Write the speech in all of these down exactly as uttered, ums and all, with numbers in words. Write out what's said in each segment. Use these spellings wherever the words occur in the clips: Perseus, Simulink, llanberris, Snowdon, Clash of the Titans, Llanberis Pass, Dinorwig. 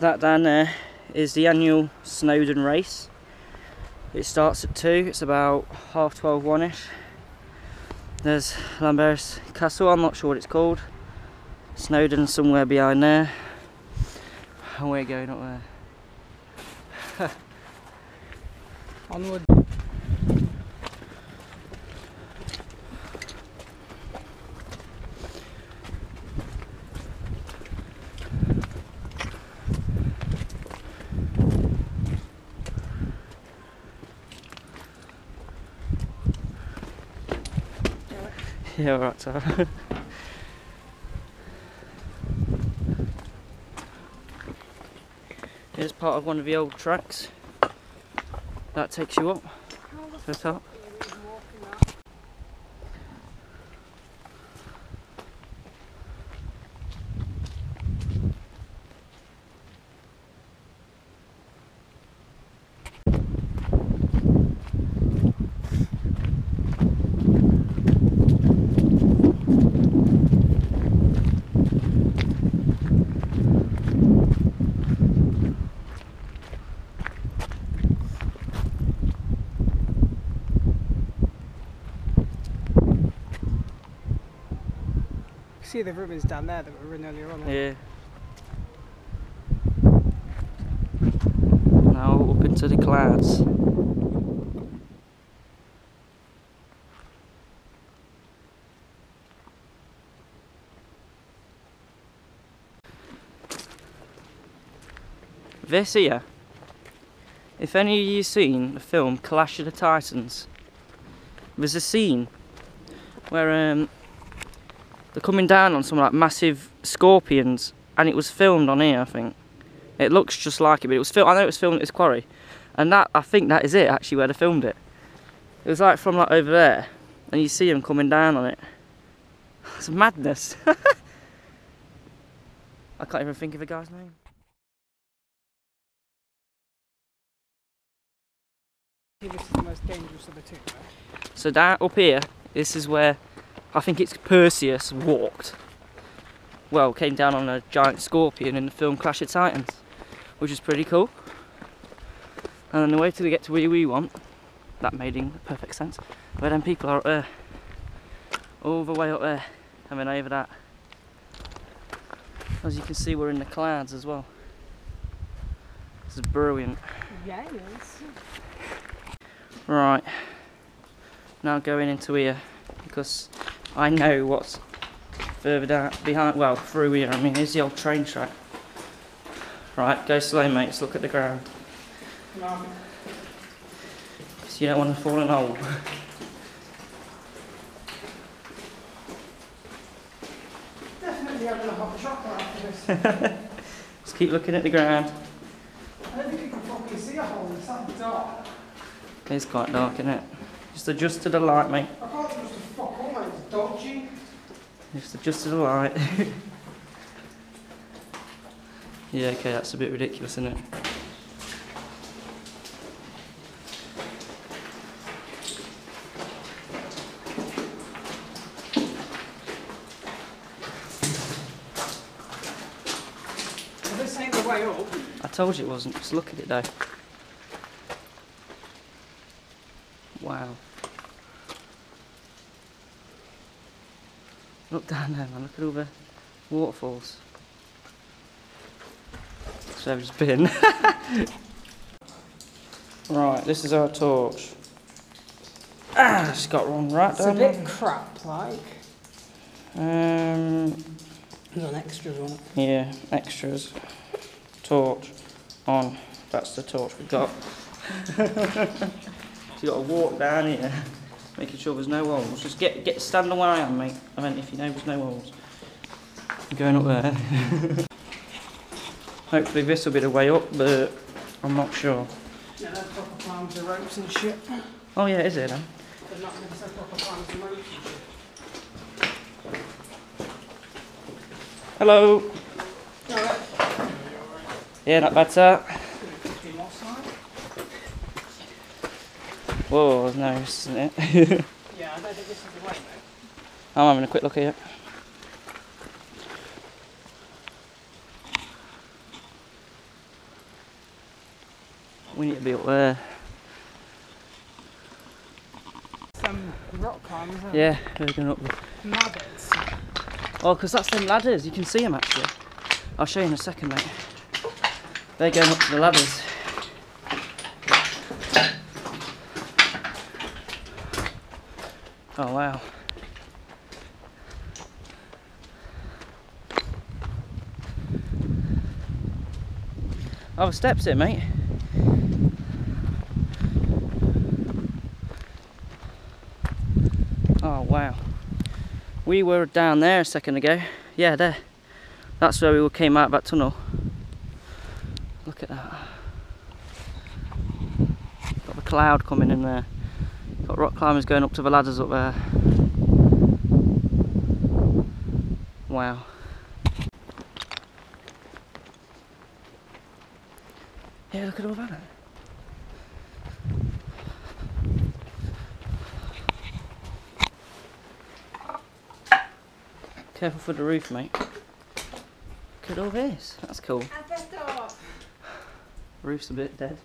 That down there is the annual Snowdon race. It starts at two, it's about half twelve, one-ish. There's Llanberis Castle, I'm not sure what it's called. Snowdon somewhere behind there. And we're going up there. Onward. Yeah, alright, so. Here's part of one of the old tracks. That takes you up to the top. See the ribbons down there that were in earlier on. Yeah. Now up into the clouds. This here. If any of you seen the film Clash of the Titans, there's a scene where um. they're coming down on some like massive scorpions, and it was filmed on here, I think. It looks just like it, but it was filmed. I know it was filmed at this quarry, and that I think that is it actually where they filmed it. It was like from like over there, and you see them coming down on it. It's madness. I can't even think of the guy's name. This is the most dangerous of the two, right? So down up here, this is where. I think it's Perseus walked, well, came down on a giant scorpion in the film Clash of Titans, which is pretty cool. And on the way till we get to where we want, that made perfect sense, where them people are up there, all the way up there, and then over that. As you can see, we're in the clouds as well. This is brilliant. Yes. Right, now going into here, because I know what's further down, behind, well, through here. I mean, here's the old train track. Right, go slow, mates, look at the ground. No. Because you don't want to fall in a hole. Definitely having a hot chocolate after this. Just keep looking at the ground. I don't think you can properly see a hole, it's that dark. It is quite dark, isn't it? Just adjust to the light, mate. I can't adjust to fuck all, mate, it's dodgy. Just adjust to the light. Yeah, okay, that's a bit ridiculous, isn't it? Well, this ain't the way up. I told you it wasn't, just look at it though. Wow. Look down there, man, look at all the waterfalls. That's where I've just been. Right, this is our torch. Ah, just got one right down there. It's a bit crap, like. Um, There's an extras on it. Yeah, extras. Torch. On. That's the torch we got. So you got to walk down here, making sure there's no holes. Just get get standing where I am, mate. I mean, if you know there's no holes, I'm going up there. Hopefully this will be the way up, but I'm not sure. Yeah, there's proper climbs and ropes and shit. Oh yeah, is it then? They're not going to set proper climbs and ropes and shit. Hello. You alright? Yeah, not bad, sir. Whoa, that's nice, isn't it? Yeah, I don't think this is the way though. I'm having a quick look at it. We need to be up there. Some rock climbs, aren't yeah, they're going up the ladders. Oh, because that's them ladders. You can see them actually. I'll show you in a second, mate. They're going up to the ladders. Oh wow. Oh, steps here, mate. Oh wow. We were down there a second ago. Yeah, there. That's where we came out of that tunnel. Look at that. Got the cloud coming in there. Got rock climbers going up to the ladders up there. Wow. Yeah, look at all that. Careful for the roof, mate. Look at all this. That's cool. The roof's a bit dead.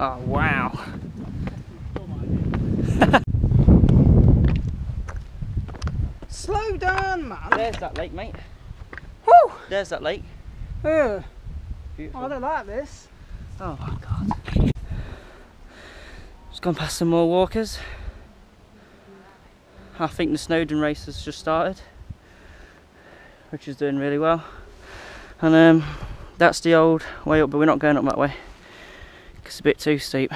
Oh wow! Slow down, man. There's that lake, mate. Woo! There's that lake. Uh, Beautiful. I don't like this. Oh my god! Just gone past some more walkers. I think the Snowdon race has just started, which is doing really well. And um, that's the old way up, but we're not going up that way. It's a bit too steep.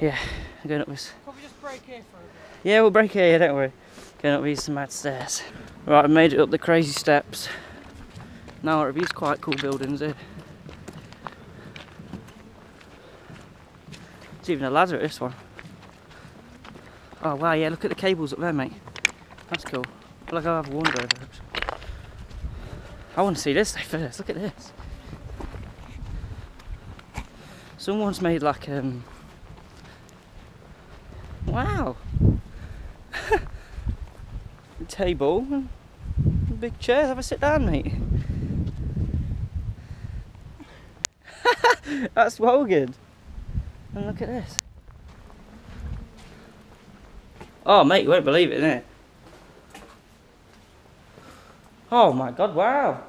Yeah, I'm going up this. Probably just break here for a bit. Yeah, we'll break here, don't worry. Going up these mad stairs. Right, I've made it up the crazy steps. Now, these quite cool buildings here. There's even a ladder at this one. Oh wow, yeah, look at the cables up there, mate. That's cool. I feel like I'll have a wander over it. I want to see this first, look at this. Someone's made like um wow a table and big chairs. Have a sit down, mate. That's well good. And look at this. Oh mate, you won't believe it, innit? Oh my god, wow.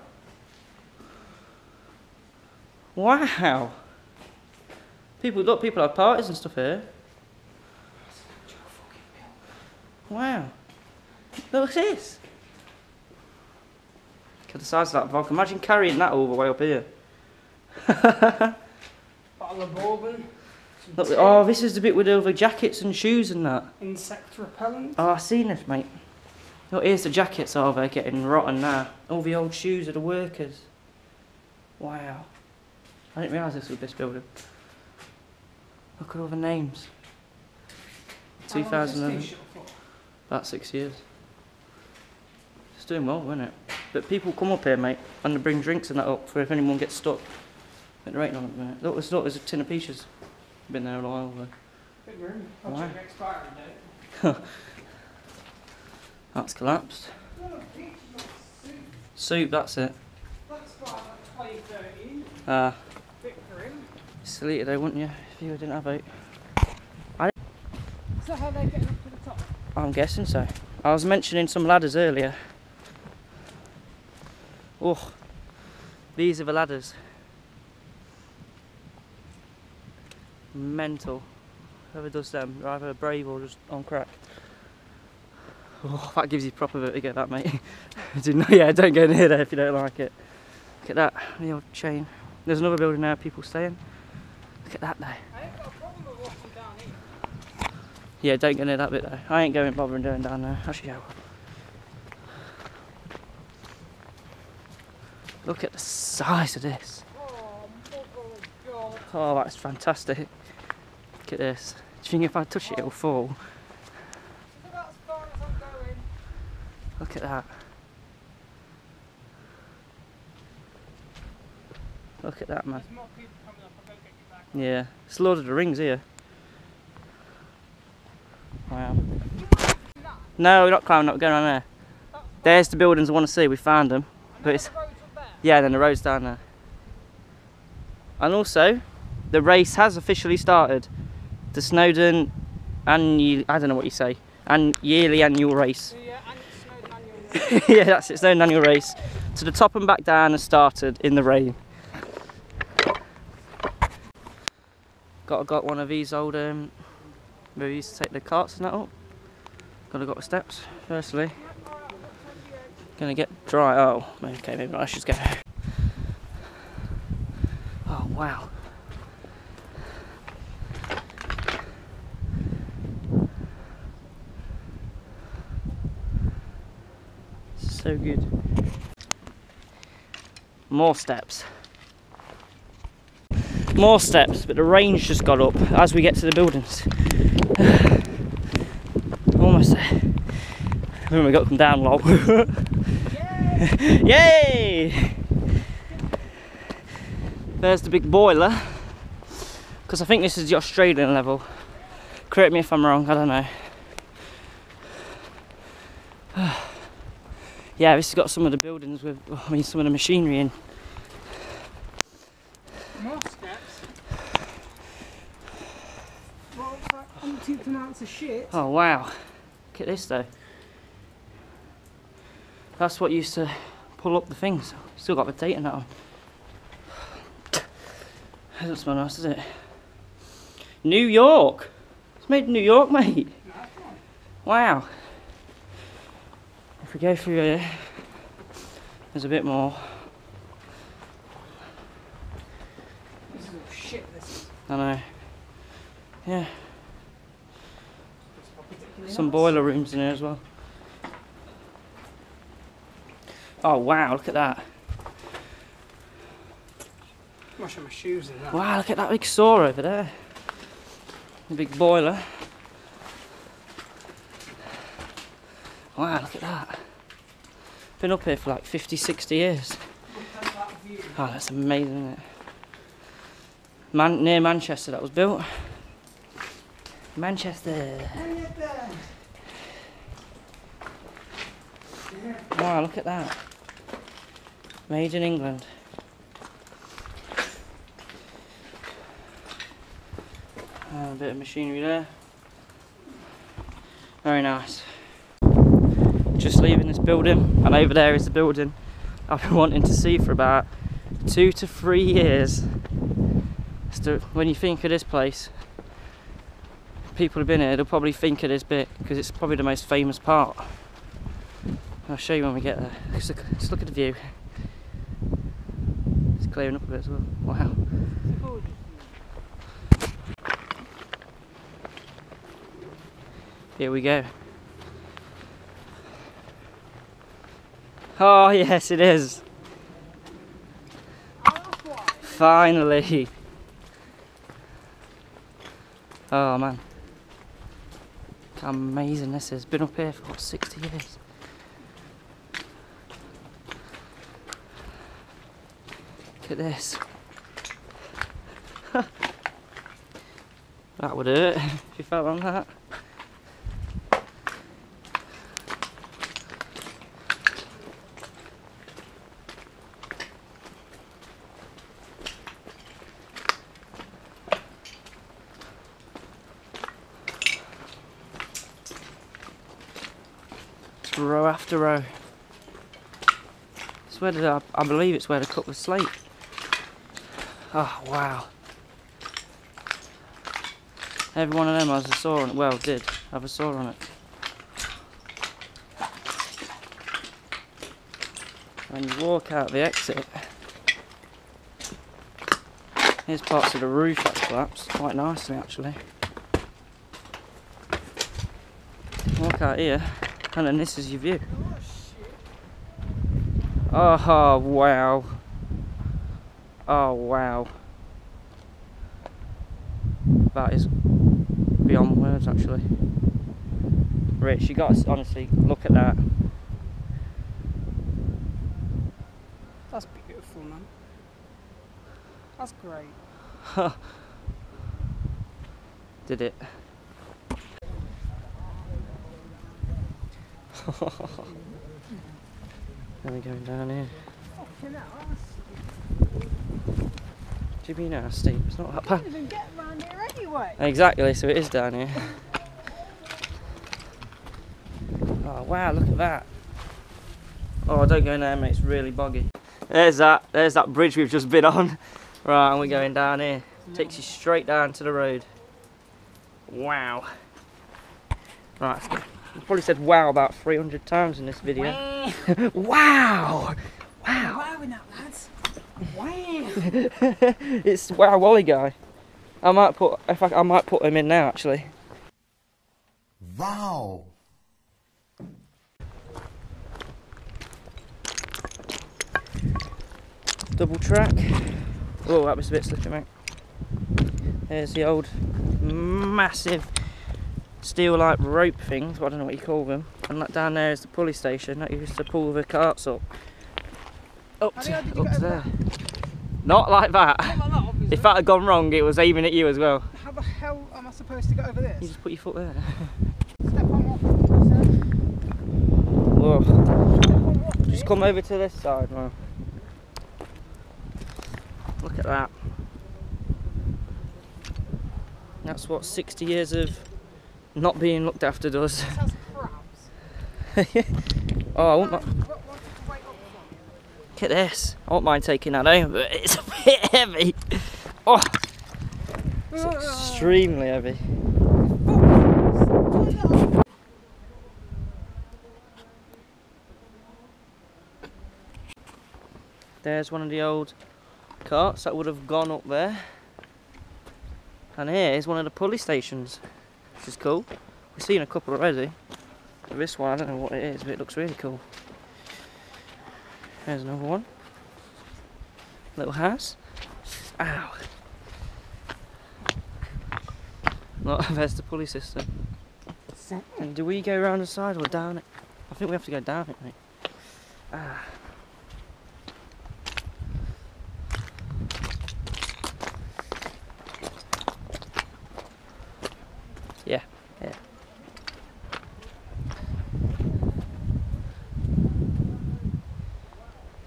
Wow. People, look, people have parties and stuff here. Wow. Look at this. Look at the size of that vodka. Imagine carrying that all the way up here. Bottle of bourbon. Look, oh, this is the bit with all the jackets and shoes and that. Insect repellent. Oh, I've seen this, mate. Look, here's the jackets, oh, they're getting rotten now. All the old shoes of the workers. Wow. I didn't realise this was this building. Look at all the names. two thousand. About six years. It's doing well, isn't it? But people come up here, mate, and they bring drinks and that up for if anyone gets stuck. Been raining on it, mate. Look, there's, look, there's a tin of peaches. Been there a while though. Big room. I'll check the expiry date. That's collapsed. Soup. Soup, that's it. That's like twenty thirteen. Ah. Big room. Silly today, wouldn't you? You didn't have it. I Is that how they're getting up to the top? I'm guessing so. I was mentioning some ladders earlier. Oh, these are the ladders. Mental. Whoever does them, they're either brave or just on crack. Oh, that gives you proper vertigo, that mate. Yeah, don't go near there if you don't like it. Look at that, the old chain. There's another building there, people staying. Look at that though. Yeah, don't go near that bit though. I ain't going bothering doing down there. Actually, I will. Look at the size of this. Oh, God. Oh, that's fantastic. Look at this. Do you think if I touch oh. it, it'll fall? Look at that spot as I'm going. Look at that. Look at that, man. There's more people coming up. I don't get you back. Yeah, it's Lord of the Rings here. Wow. No, we're not climbing up, we're going around there. There's the buildings I want to see, we found them. But it's, yeah, and then the road's down there. And also, the race has officially started. The Snowdon, annual, I don't know what you say, and yearly annual race. The, uh, Snowdon annual race. Yeah, that's it, Snowdon annual race. To the top and back down has started in the rain. Got got one of these old, um, where we used to take the carts and that up. Gotta got the steps, firstly. Gonna get dry, oh, okay, maybe not, I should go. Oh, wow. So good. More steps. More steps, but the range just got up as we get to the buildings. Almost there. Then we got them down, lol. Yay! Yay! There's the big boiler. Because I think this is the Australian level. Correct me if I'm wrong, I don't know. Yeah, this has got some of the buildings with, I mean, some of the machinery in. More steps. Well, it's like umpteenth amounts of shit. Oh wow! Look at this though. That's what used to pull up the things. Still got the date on that one. Doesn't smell nice, does it? New York. It's made in New York, mate. Wow. If we go through here, there's a bit more. This is all shit, this is. I know. Yeah. Some nice. Boiler rooms in here as well. Oh wow, look at that. I'm washing my shoes in that. Wow, look at that big saw over there. The big boiler. Wow, look at that. Been up here for like fifty, sixty years. Oh, that's amazing, isn't it? Man near Manchester that was built. Manchester. Wow, look at that. Made in England. Uh, a bit of machinery there. Very nice. Just leaving this building, and over there is the building I've been wanting to see for about two to three years. So when you think of this place, people have been here, they'll probably think of this bit because it's probably the most famous part. I'll show you when we get there. Just look, just look at the view. It's clearing up a bit as well. Wow. Here we go. Oh yes, it is. Finally. Oh man. Look how amazing this is. Been up here for what, sixty years. Look at this. That would hurt if you fell on that. Row after row. It's where the, I believe it's where they cut the slate. Oh wow! Every one of them has a saw on it. Well, did have a saw on it. And you walk out the exit. Here's parts of the roof that collapsed quite nicely, actually. Walk out here. And then this is your view. Oh, oh wow. Oh wow. That is beyond words, actually. Rich, you gotta honestly look at that. That's beautiful, man. That's great. Did it. Let me go down here. Fucking ass. What do you mean ass, Steve? It's not that bad. I can't even get round here anyway. Exactly, so it is down here. Oh wow, look at that. Oh, don't go in there, mate, it's really boggy. There's that, there's that bridge we've just been on. Right, and we're going down here. Takes you straight down to the road. Wow. Right, I've probably said wow about three hundred times in this video. Wow! Wow! Wow! Wowing that, lads. Wow! It's Wow Wally Guy. I might put, if I, I might put him in now actually. Wow! Double track. Oh, that was a bit slippery, mate. There's the old massive steel-like rope things, well, I don't know what you call them. And that down there is the pulley station that used to pull the carts up. Up to, up to there. That? Not like that. Not like that, obviously. If that had gone wrong, it was aiming at you as well. How the hell am I supposed to get over this? You just put your foot there. Step on off. Step on off just come over to this side, man. Look at that. That's what sixty years of not being looked after does. Oh, I won't mind. Look at this. I won't mind taking that home, but it's a bit heavy. Oh, it's extremely heavy. There's one of the old carts that would have gone up there. And here is one of the pulley stations, which is cool. We've seen a couple already. This one, I don't know what it is, but it looks really cool. There's another one. Little house. Ow. Look, there's the pulley system. And do we go round the side or down it? I think we have to go down it, mate. Ah. Yeah, yeah.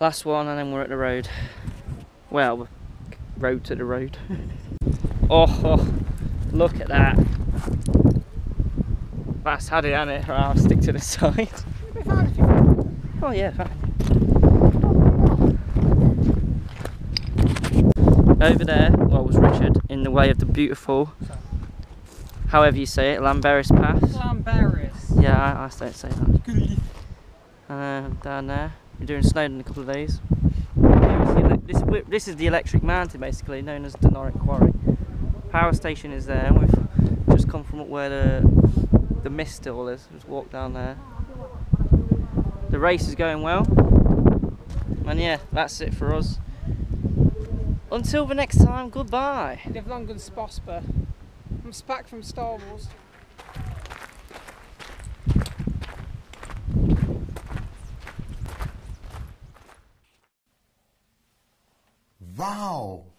Last one and then we're at the road. Well, road to the road. Oh, oh, look at that. That's had it, hasn't it? Right, I'll stick to the side. Oh yeah, fine. Over there, well, was Richard in the way of the beautiful, however you say it, Llanberis Pass. Llanberis. Yeah, I, I don't say that. Um, down there, we're doing Snowdon in a couple of days. This, this is the electric mountain, basically, known as Dinorwig Quarry. Power station is there, and we've just come from up where the the mist still is. Just walk down there. The race is going well, and yeah, that's it for us. Until the next time, goodbye. Live long and prosper. I'm Spack from Star Wars. Wow!